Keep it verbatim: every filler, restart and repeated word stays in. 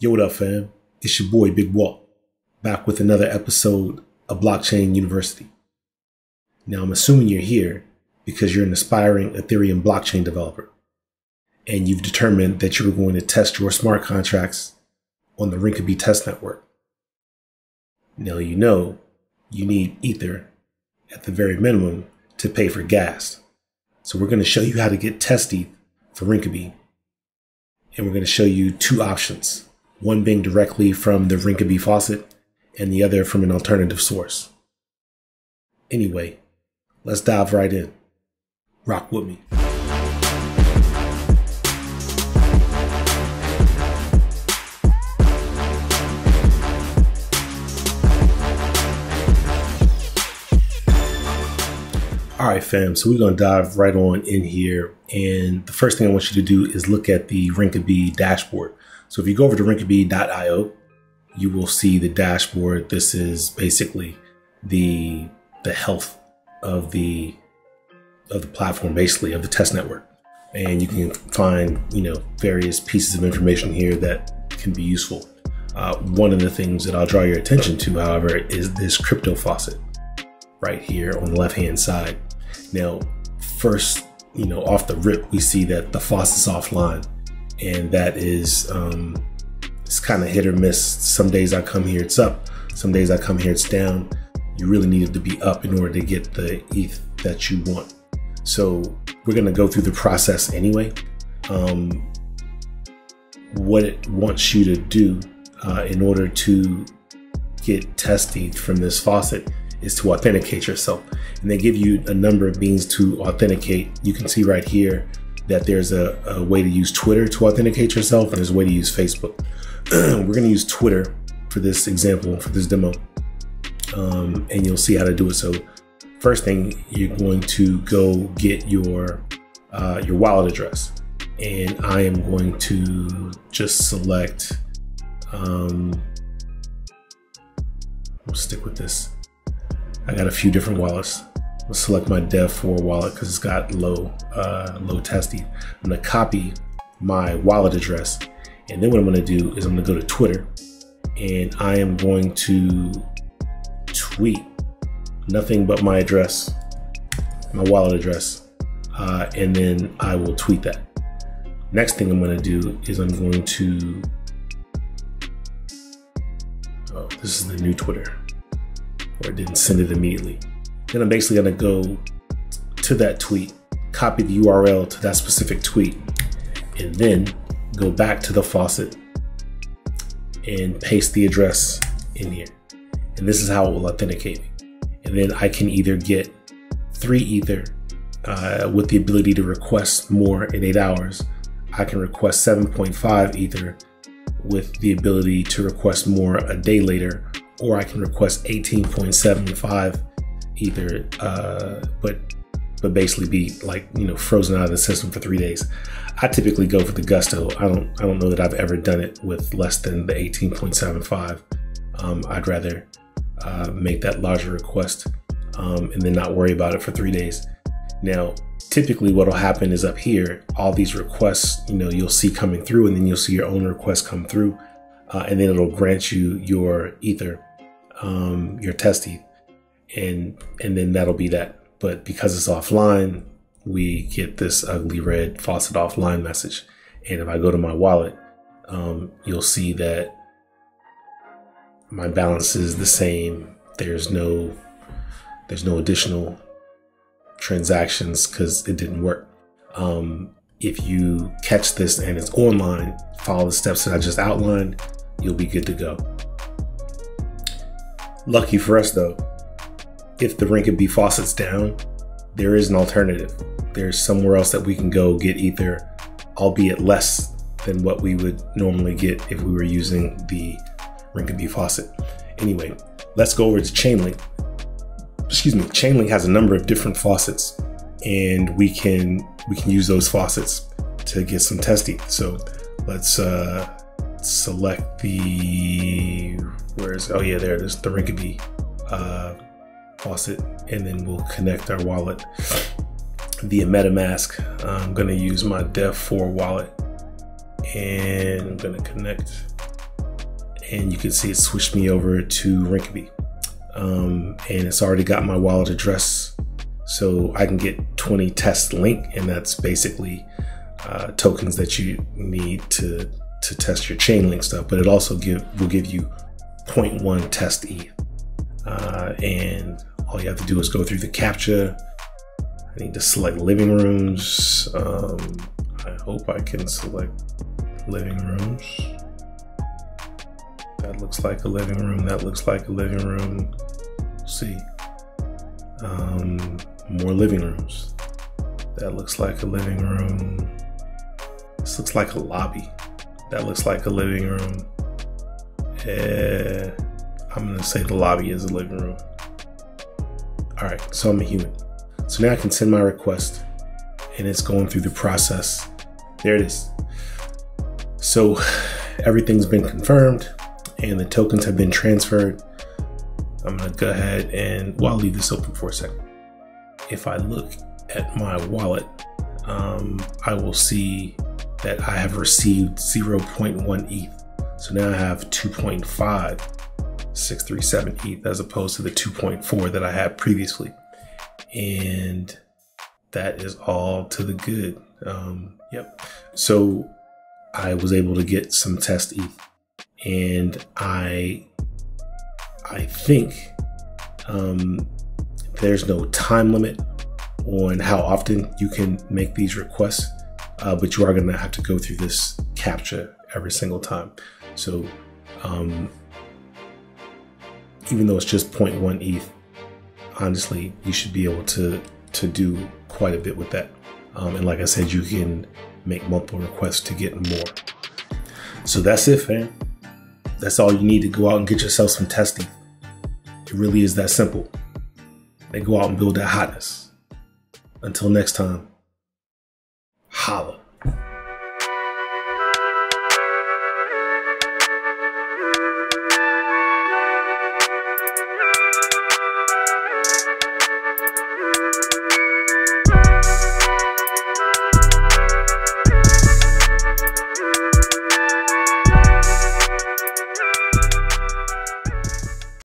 Yo, what up, fam? It's your boy, Big Walt, back with another episode of Blockchain University. Now, I'm assuming you're here because you're an aspiring Ethereum blockchain developer, and you've determined that you're going to test your smart contracts on the Rinkeby test network. Now, you know you need Ether at the very minimum to pay for gas. So we're going to show you how to get test E T H for Rinkeby, and we're going to show you two options. One being directly from the Rinkeby faucet and the other from an alternative source. Anyway, let's dive right in. Rock with me. All right, fam, so we're gonna dive right on in here. And the first thing I want you to do is look at the Rinkeby dashboard. So if you go over to rinkeby dot i o, you will see the dashboard. This is basically the the health of the of the platform, basically of the test network. And you can find, you know, various pieces of information here that can be useful. Uh, one of the things that I'll draw your attention to, however, is this crypto faucet right here on the left-hand side. Now, first, you know, off the rip, we see that the faucet's offline. And that is, um, it's kind of hit or miss. Some days I come here, it's up. Some days I come here, it's down. You really need it to be up in order to get the E T H that you want. So we're gonna go through the process anyway. Um, what it wants you to do uh, in order to get test E T H from this faucet is to authenticate yourself. And they give you a number of means to authenticate. You can see right here that there's a, a way to use Twitter to authenticate yourself, and there's a way to use Facebook. We're gonna use Twitter for this example, for this demo, um, and you'll see how to do it. So first thing, you're going to go get your, uh, your wallet address. And I am going to just select, um, we'll stick with this. I got a few different wallets. I'll select my dev four wallet because it's got low, uh, low test E T H. I'm gonna copy my wallet address. And then what I'm gonna do is I'm gonna go to Twitter, and I am going to tweet nothing but my address, my wallet address, uh, and then I will tweet that. Next thing I'm gonna do is I'm going to, oh, this is the new Twitter, or it didn't send it immediately. Then I'm basically gonna go to that tweet, copy the U R L to that specific tweet, and then go back to the faucet and paste the address in here. And this is how it will authenticate me. And then I can either get three Ether uh, with the ability to request more in eight hours. I can request seven point five Ether with the ability to request more a day later, or I can request eighteen point seven five Ether, uh, but but basically be like, you know, frozen out of the system for three days. I typically go for the gusto. I don't I don't know that I've ever done it with less than the eighteen point seven five. Um, I'd rather uh, make that larger request um, and then not worry about it for three days. Now, typically what'll happen is up here, all these requests, you know, you'll see coming through, and then you'll see your own request come through, uh, and then it'll grant you your Ether, um, your test E T H. And and then that'll be that. But because it's offline, we get this ugly red faucet offline message. And if I go to my wallet, um, you'll see that my balance is the same. There's no there's no additional transactions because it didn't work. Um, if you catch this and it's online, follow the steps that I just outlined, you'll be good to go. Lucky for us though, if the Rinkeby faucet's down, there is an alternative. There's somewhere else that we can go get Ether, albeit less than what we would normally get if we were using the Rinkeby faucet. Anyway, let's go over to Chainlink. Excuse me, Chainlink has a number of different faucets, and we can we can use those faucets to get some test E T H. So let's uh, select the, where is, oh yeah, there it is, the Rinkeby uh, faucet, and then we'll connect our wallet via MetaMask. I'm gonna use my dev four wallet, and I'm gonna connect and you can see it switched me over to Rinkeby. Um, and it's already got my wallet address, so I can get twenty test link, and that's basically uh, tokens that you need to to test your Chainlink stuff. But it also give will give you zero point one test E T H, uh, and all you have to do is go through the CAPTCHA. I need to select living rooms. Um, I hope I can select living rooms. That looks like a living room. That looks like a living room. Let's see, um, more living rooms. That looks like a living room. This looks like a lobby. That looks like a living room. Uh, I'm gonna say the lobby is a living room. All right, so I'm a human. So now I can send my request, and it's going through the process. There it is. So everything's been confirmed, and the tokens have been transferred. I'm gonna go ahead and, well, I'll leave this open for a second. If I look at my wallet, um, I will see that I have received zero point one E T H. So now I have two point five six three seven E T H as opposed to the two point four that I had previously. And that is all to the good. Um, yep. So I was able to get some test E T H. And I, I think um, there's no time limit on how often you can make these requests, uh, but you are going to have to go through this CAPTCHA every single time. So um, even though it's just zero point one E T H, honestly, you should be able to to do quite a bit with that. Um, and like I said, you can make multiple requests to get more. So that's it, fam. That's all you need to go out and get yourself some testing. It really is that simple. They go out and build that hotness. Until next time, holla.